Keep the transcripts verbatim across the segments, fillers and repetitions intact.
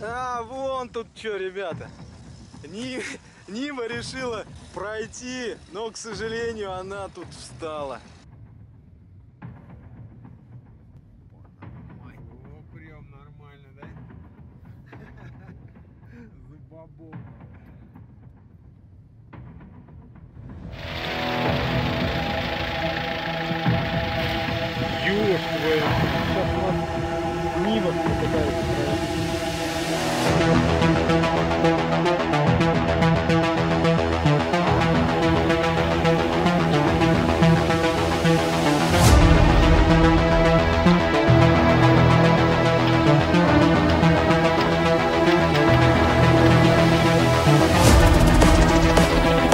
А, вон тут что, ребята. Нива, Нива решила пройти, но, к сожалению, она тут встала. О, прям нормально, да? Зубобок. Ёж твой. Сейчас у нас Нива попытается.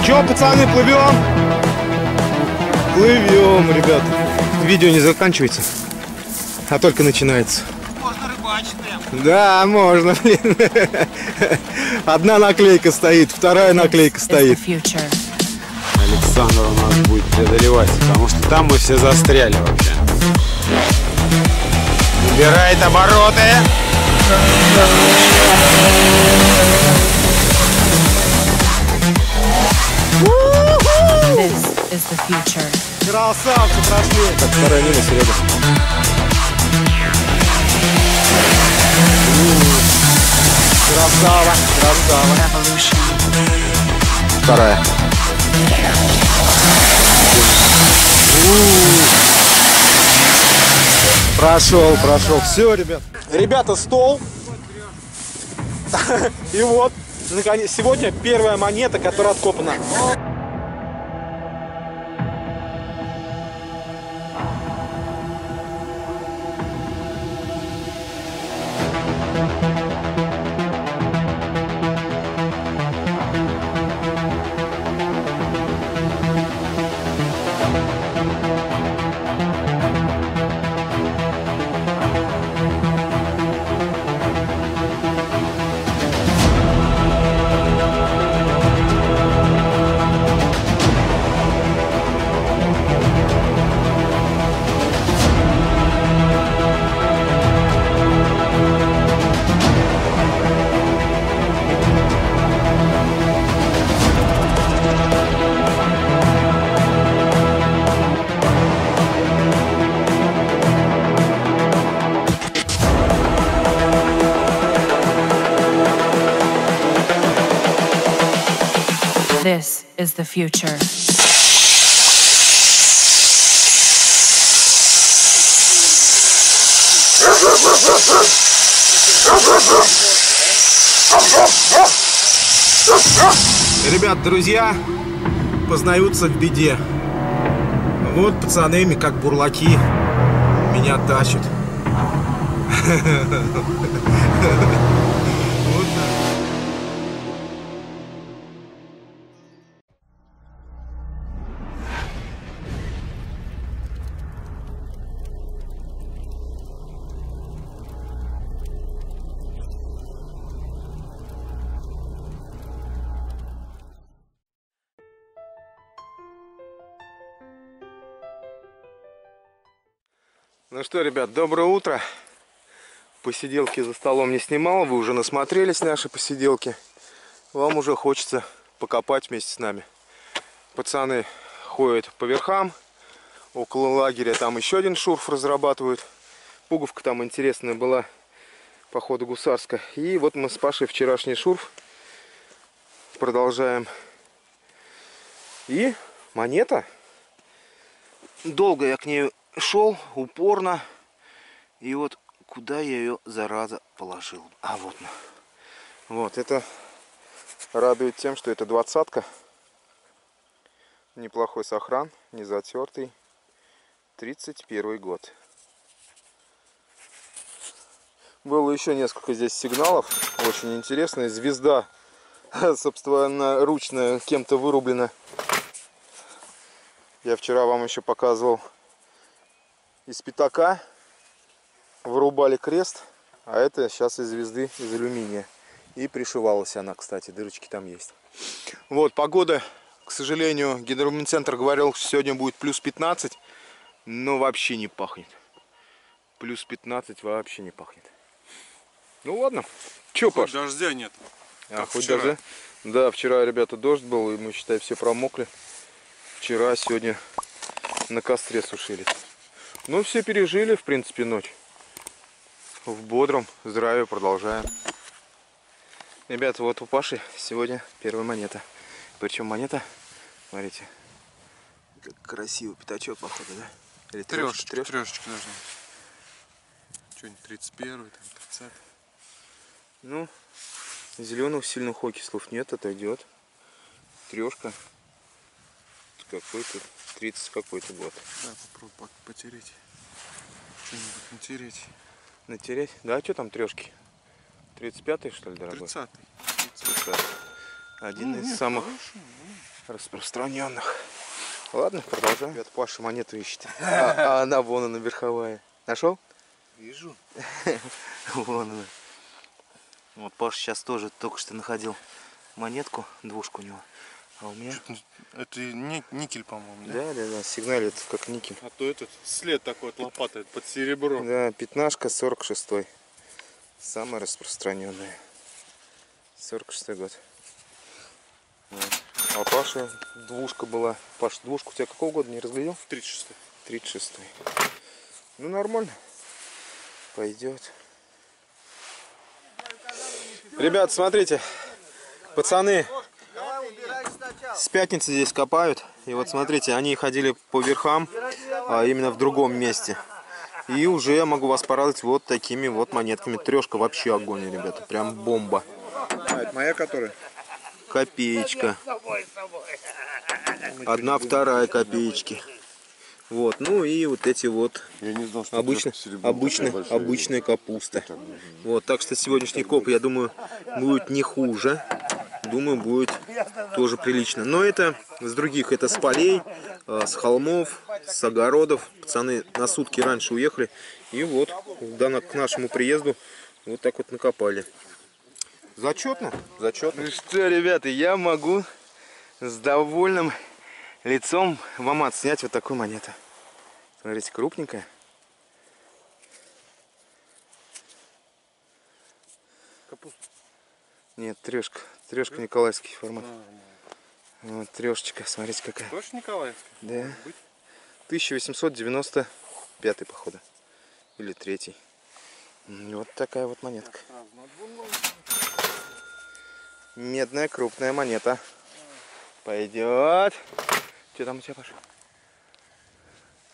Че, пацаны, плывем? Плывем, ребят. Видео не заканчивается, а только начинается. Можно рыбачить прям. Да, можно, блин. Одна наклейка стоит, вторая наклейка стоит. Александр у нас будет преодолевать, потому что там мы все застряли вообще. Убирает обороты. Красавцы прошли. Так, вторая мимо, Серега. Красава, красава. Вторая. Прошел, прошел. Все, ребят. Ребята, стол. И вот, наконец, сегодня первая монета, которая откопана. This is the future. Ребят, друзья познаются в беде. Вот пацаны, как бурлаки, меня тащат. Ну что, ребят, доброе утро. Посиделки за столом не снимал. Вы уже насмотрелись наши посиделки. Вам уже хочется покопать вместе с нами. Пацаны ходят по верхам. Около лагеря там еще один шурф разрабатывают. Пуговка там интересная была. Походу гусарская. И вот мы с Пашей вчерашний шурф продолжаем. И монета. Долго я к ней шел упорно, и вот куда я ее, зараза, положил. А вот, вот это радует тем, что это двадцатка, неплохой сохран, не затертый, тридцать первый год. Было еще несколько здесь сигналов, очень интересная звезда, собственно, ручная, кем-то вырублена. Я вчера вам еще показывал. Из пятака вырубали крест, а это сейчас из звезды из алюминия. И пришивалась она, кстати, дырочки там есть. Вот, погода, к сожалению, гидромедцентр говорил, что сегодня будет плюс пятнадцать, но вообще не пахнет. Плюс пятнадцать вообще не пахнет. Ну ладно. Че, Паш? Дождя нет. А, хоть вчера. Дождя? Да, вчера, ребята, дождь был, и мы, считай, все промокли. Вчера, сегодня на костре сушились. Ну, все пережили, в принципе, ночь. В бодром здравии продолжаем. Ребята, вот у Паши сегодня первая монета. Причем монета, смотрите, как красивый пятачок, походу, да? Или трешечка, трешечка, трешечка должна быть. Что-нибудь тридцать первый, тридцатый. Ну, зеленых сильных окислов нет, отойдет. Трешка. Какой-то, тридцать какой-то год. Да, попробуй потереть. Что-нибудь натереть. Натереть? Да, а что там трешки? тридцать пятый, что ли, дорогой? тридцатый. Один ну, из нет, самых хорошо, ну. распространенных. Ладно, продолжаем. Это Паша монету ищет. А, а она вон она верховая. Нашел? Вижу. Вон она. Вот Паша сейчас тоже только что находил монетку, двушку у него. А у меня... Это никель, по-моему, да? Да, да, да, сигналит как никель. А то этот след такой от лопаты под серебро. Да, пятнашка, сорок шестой. Самая распространенная. сорок шестой год. Вот. А Паша двушка была. Паша, двушку у тебя какого года не разглядел? тридцать шестой. тридцать шестой. Ну нормально. Пойдет. Ребят, смотрите. Пацаны с пятницы здесь копают. И вот смотрите, они ходили по верхам, а именно в другом месте. И уже я могу вас порадовать вот такими вот монетками. Трешка вообще огонь, ребята. Прям бомба. А, это моя которая? Копеечка. Одна, вторая копеечки. Вот. Ну и вот эти вот обычные, обычные, обычные капусты. Вот. Так что сегодняшний коп, я думаю, будет не хуже. Думаю, будет тоже прилично. Но это с других, это с полей, с холмов, с огородов. Пацаны на сутки раньше уехали. И вот к нашему приезду вот так вот накопали. Зачетно? Зачетно. Ну что, ребята, я могу с довольным лицом вам отснять вот такую монету. Смотрите, крупненькая. Капуста. Нет, трешка. Трешка николаевский формат. Вот, трешечка, смотрите какая. Тоже николаевская? Да. тысяча восемьсот девяносто пятый, походу. Или третий. Вот такая вот монетка. Медная крупная монета. Пойдет. Что там у тебя, Паша?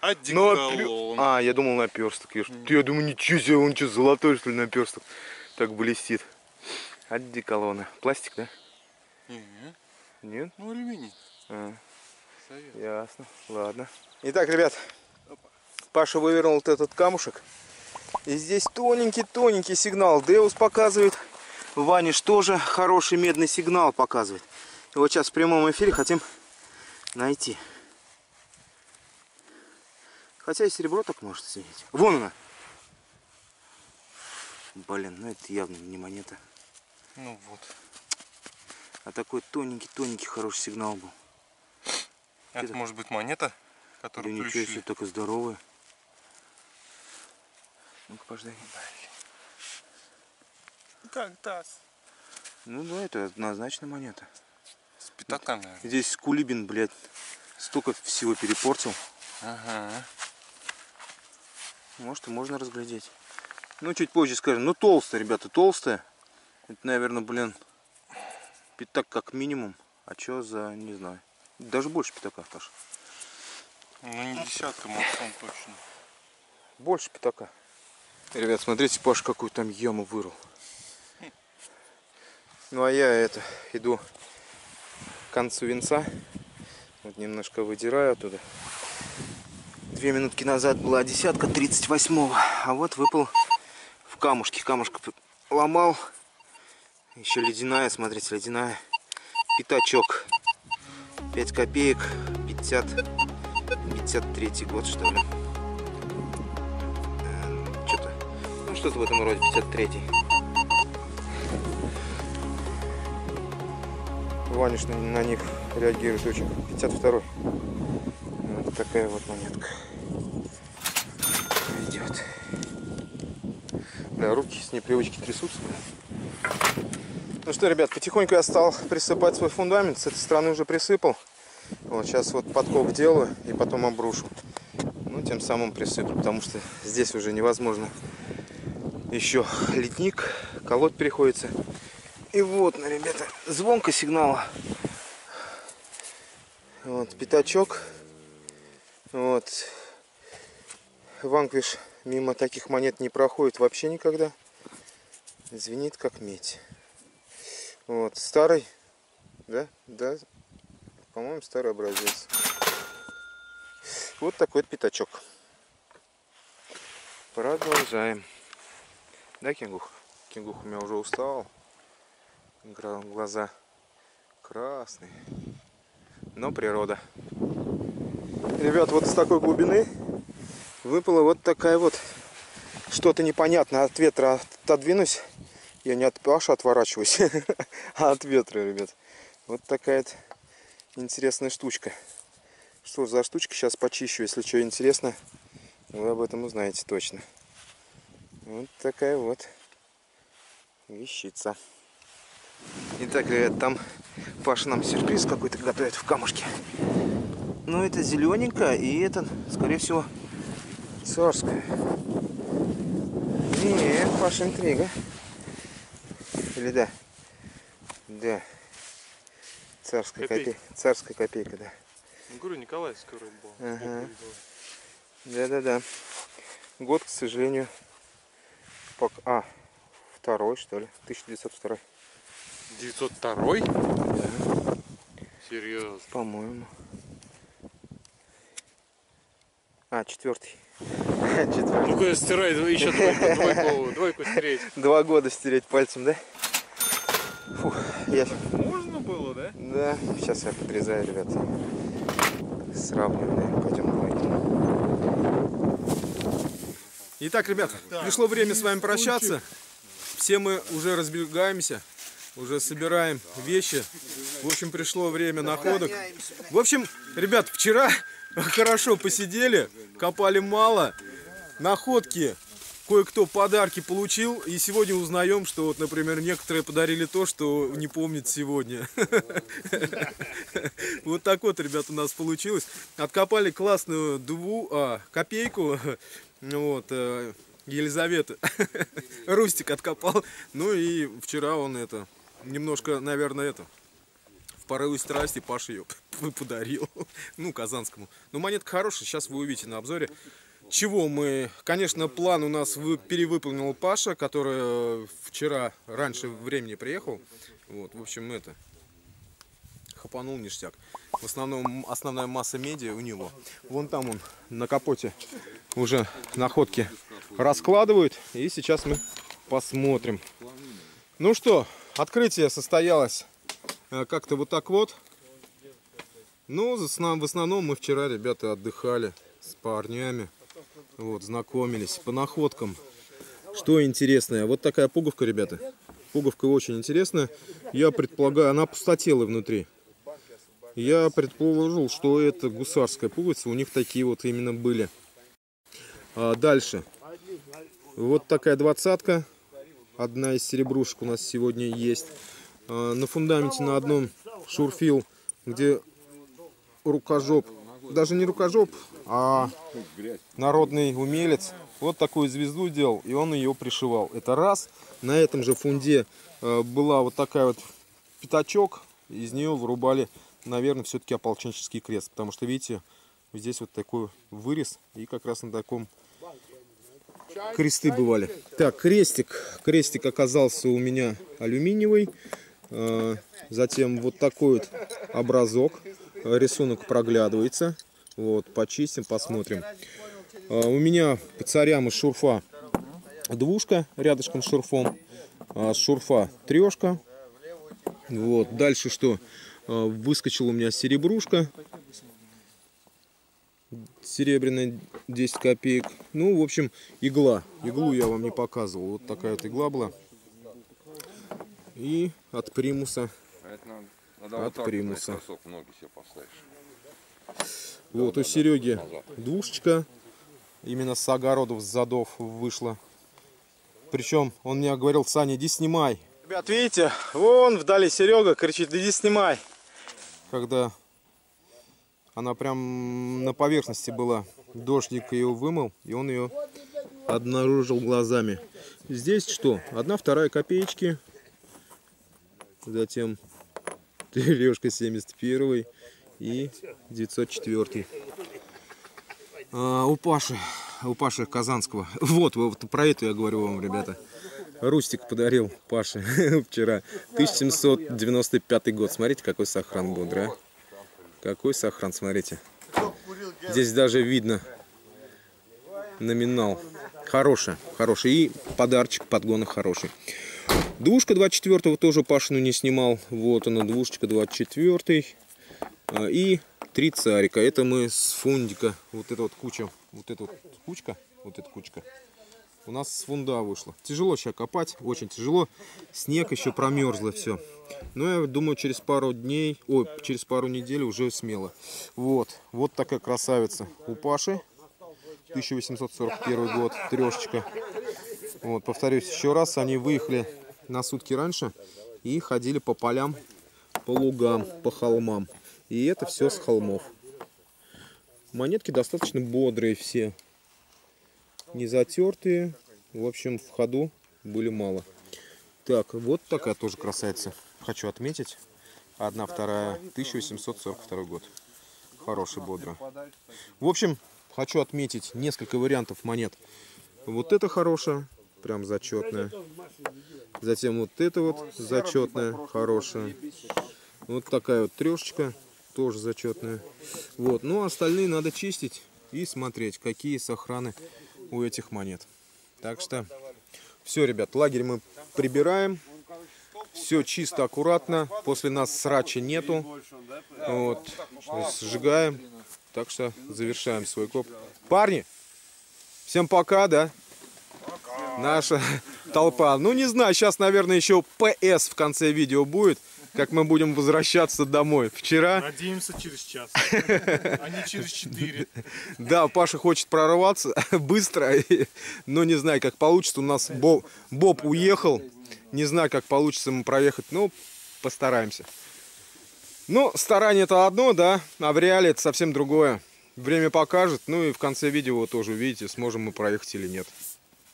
Одеколон. Напер... А, я думал наперсток. Я, я думаю, ничего себе, он что, золотой, что ли, наперсток? Так блестит. Одеколона. Пластик, да? Нет. Нет? Ну, алюминий. А. Ясно. Ладно. Итак, ребят, Паша вывернул вот этот камушек. И здесь тоненький-тоненький сигнал. Деус показывает. Ваниш тоже хороший медный сигнал показывает. И вот сейчас в прямом эфире хотим найти. Хотя и серебро так может сидеть. Вон она! Блин, ну это явно не монета. Ну вот. А такой тоненький-тоненький хороший сигнал был. Это, это может быть монета, которую да ничего себе, только здоровая. Ну-ка, пождай. Как таз? Ну да, это однозначно монета. С пятака, наверное. Здесь Кулибин, блядь, столько всего перепортил. Ага. Может, и можно разглядеть. Ну, чуть позже скажем. Ну, толстая, ребята, толстая. Это, наверное, блин, пятак как минимум. А чё за, не знаю. Даже больше пятака, Паша. Ну, не десятка, максимум точно. Больше пятака. Ребят, смотрите, Паша какую там яму вырыл. Ну, а я это, иду к концу венца. Вот немножко выдираю оттуда. Две минутки назад была десятка тридцать восьмого. А вот выпал в камушке. Камушка ломал. Еще ледяная, смотрите, ледяная. Пятачок. пять копеек. пятьдесят, пятьдесят третий год, что ли. Что-то, ну, что-то в этом роде, пятьдесят третий. Ваниш на них реагирует очень. пятьдесят второй. Вот такая вот монетка. Идет. Бля, руки с непривычки трясутся. Бля. Ну что, ребят, потихоньку я стал присыпать свой фундамент. С этой стороны уже присыпал. Вот сейчас вот подкоп делаю и потом обрушу. Ну, тем самым присыплю, потому что здесь уже невозможно. Еще ледник, колоть приходится. И вот, ну, ребята, звонко сигнала. Вот, пятачок. Вот. Ванквиш мимо таких монет не проходит вообще никогда. Звенит как медь. Вот, старый. Да, да. По-моему, старый образец. Вот такой вот пятачок. Продолжаем. Да, кенгух? Кенгух у меня уже устал. Глаза красные. Но природа. Ребят, вот с такой глубины выпала вот такая вот. Что-то непонятно. От ветра отодвинусь. Я не от Паши отворачиваюсь, а от ветра, ребят. Вот такая интересная штучка. Что за штучка? Сейчас почищу. Если что интересно, вы об этом узнаете точно. Вот такая вот вещица. Итак, ребят, там Паша нам сюрприз какой-то готовит в камушке. Ну, это зелененькая, и это, скорее всего, царская. Нет, Паша, интрига. Или да? Да. Царская копейка. Копей... Царская копейка, да. Ну, говорю, Николаевская вроде была. Ага. Да-да-да. Год, к сожалению... А, второй, что ли? тысяча девятьсот второй. девятьсот второй? Да. Серьезно? По-моему. А, четвертый. Ну-ка стирай, еще двойку, двойку стереть. Два года стереть пальцем, да? Фух, я... Можно было, да? Да, сейчас я подрезаю, ребята. Сравниваю, да? Пойдем. Итак, ребят, так, пришло время с вами прощаться. Все мы уже разбегаемся, уже собираем вещи. В общем, пришло время находок. В общем, ребят, вчера хорошо посидели, копали мало. Находки, кое-кто подарки получил. И сегодня узнаем, что вот, например, некоторые подарили то, что не помнят сегодня. Вот так вот, ребят, у нас получилось. Откопали классную дуву, копейку. Вот, Елизавета, Рустик откопал. Ну и вчера он это, немножко, наверное, это, в порыве страсти Паша ее подарил, ну, Казанскому. Но монетка хорошая, сейчас вы увидите на обзоре. Чего мы, конечно, план у нас перевыполнил Паша, который вчера раньше времени приехал. Вот, в общем, это... Хапанул ништяк. В основном основная масса медиа у него. Вон там он на капоте уже находки раскладывают. И сейчас мы посмотрим. Ну что, открытие состоялось как-то вот так вот. Ну, в основном мы вчера, ребята, отдыхали с парнями. Вот, знакомились по находкам. Что интересное? Вот такая пуговка, ребята. Пуговка очень интересная. Я предполагаю, она пустотелая внутри. Я предположил, что это гусарская пуговица. У них такие вот именно были. А дальше. Вот такая двадцатка. Одна из серебрушек у нас сегодня есть. А на фундаменте на одном шурфил, где рукожоп. Даже не рукожоп, а народный умелец. Вот такую звезду делал, и он ее пришивал. Это раз. На этом же фунде была вот такая вот пятачок. Из нее вырубали... Наверное, все-таки ополченческий крест, потому что, видите, здесь вот такой вырез, и как раз на таком кресты бывали. Так, крестик. Крестик оказался у меня алюминиевый. Затем вот такой вот образок. Рисунок проглядывается. Вот, почистим, посмотрим. У меня по царям из шурфа двушка, рядышком с шурфом. С шурфа трешка. Вот, дальше что? Выскочила у меня серебрушка, серебряная, десять копеек. Ну, в общем, игла. Иглу я вам не показывал. Вот такая вот игла была. И от примуса. От примуса. Вот у Сереги двушечка. Именно с огородов, с задов вышла. Причем он мне говорил: Саня, иди снимай. Ребят, видите, вон вдали Серега кричит: иди снимай. Когда она прям на поверхности была, дождик ее вымыл, и он ее обнаружил глазами. Здесь что? Одна, вторая копеечки. Затем трележка семьдесят первый и девятьсот четвёртый. А, у Паши, у Паши Казанского. Вот, вот про это я говорю вам, ребята. Рустик подарил Паше вчера. тысяча семьсот девяносто пятый год. Смотрите, какой сохран бодрый, а? Какой сохран, смотрите. Здесь даже видно номинал. Хороший, хороший. И подарочек подгона хороший. Двушка двадцать четвёртого тоже Пашину не снимал. Вот она, двушечка двадцать четвёртый. И три царика. Это мы с фундика. Вот эта вот куча. Вот эта вот кучка. Вот эта кучка. У нас с фунда вышло. Тяжело сейчас копать. Очень тяжело. Снег еще промерзло все. Но я думаю, через пару дней, ой, через пару недель уже смело. Вот. Вот такая красавица у Паши. тысяча восемьсот сорок первый год. Трешечка. Вот, повторюсь еще раз. Они выехали на сутки раньше и ходили по полям, по лугам, по холмам. И это все с холмов. Монетки достаточно бодрые все. Не затертые. В общем, в ходу были мало. Так, вот такая тоже красавица. Хочу отметить. Одна, вторая. тысяча восемьсот сорок второй год. Хороший, бодро. В общем, хочу отметить несколько вариантов монет. Вот это хорошая. Прям зачетная. Затем вот это вот зачетная. Хорошая. Вот такая вот трешечка. Тоже зачетная. Вот. Ну, остальные надо чистить и смотреть, какие сохраны у этих монет. Так что все, ребят, лагерь мы прибираем. Все чисто, аккуратно. После нас срача нету. Вот. Сжигаем. Так что завершаем свой коп. Парни, всем пока, да? Наша толпа. Ну, не знаю, сейчас, наверное, еще ПС в конце видео будет, как мы будем возвращаться домой. Вчера... Надеемся, через час, а не через четыре. Да, Паша хочет прорваться быстро, но не знаю, как получится. У нас Боб, Боб уехал. Не знаю, как получится ему проехать, но постараемся. Ну, старание это одно, да, а в реале это совсем другое. Время покажет, ну и в конце видео вы тоже увидите, сможем мы проехать или нет.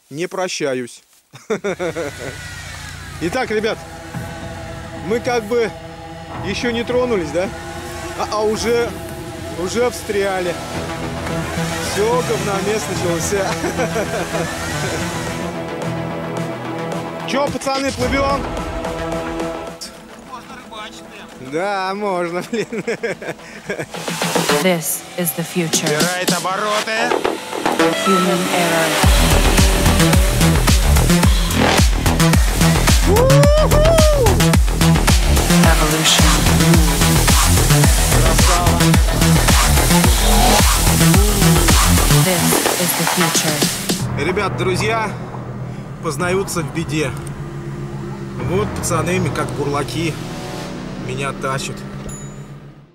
Не прощаюсь. Итак, ребят, мы как бы еще не тронулись, да? А, а уже, уже встряли. Все говномес начался. Че, пацаны, плывем? Можно рыбачить. Да, можно, блин. This is the future. Убирает обороты. Human error. Evolution. This is the future. Ребят, друзья познаются в беде. Вот пацаны, как бурлаки, меня тащат.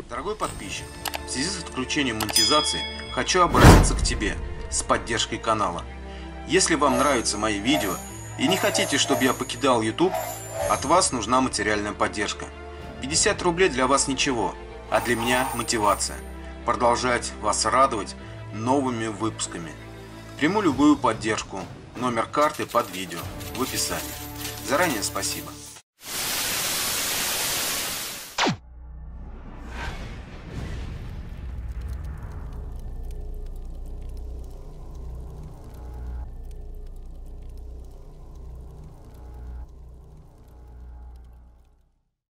Дорогой подписчик, в связи с отключением монетизации хочу обратиться к тебе с поддержкой канала. Если вам нравятся мои видео и не хотите, чтобы я покидал YouTube, от вас нужна материальная поддержка. пятьдесят рублей для вас ничего, а для меня мотивация. Продолжать вас радовать новыми выпусками. Приму любую поддержку. Номер карты под видео в описании. Заранее спасибо.